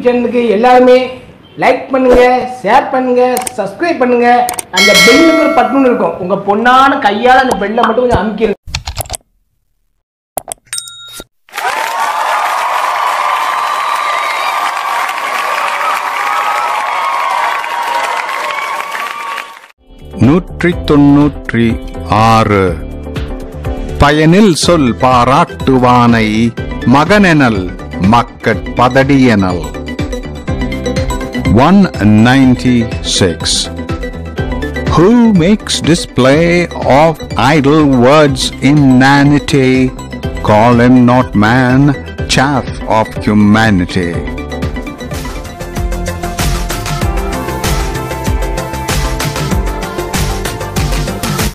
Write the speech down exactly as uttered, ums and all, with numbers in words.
YouTube channel के எல்லாரும் like பண்ணுங்க ஷேர் பண்ணுங்க சப்ஸ்கிரைப் பண்ணுங்க அந்த பெல்லுக்கு ஒரு பட்டன் இருக்கும் உங்க பொன்னான கையால அந்த பெல்லை மட்டும் கொஞ்சம் அமுக்கிடுங்க நூற்று தொண்ணூற்று ஆறு பயனில் சொல் பாராட்டுவானை மகனெனல் மக்கட் பதடியனல் one ninety-six Who makes display of idle words inanity? Call him not man, chaff of humanity.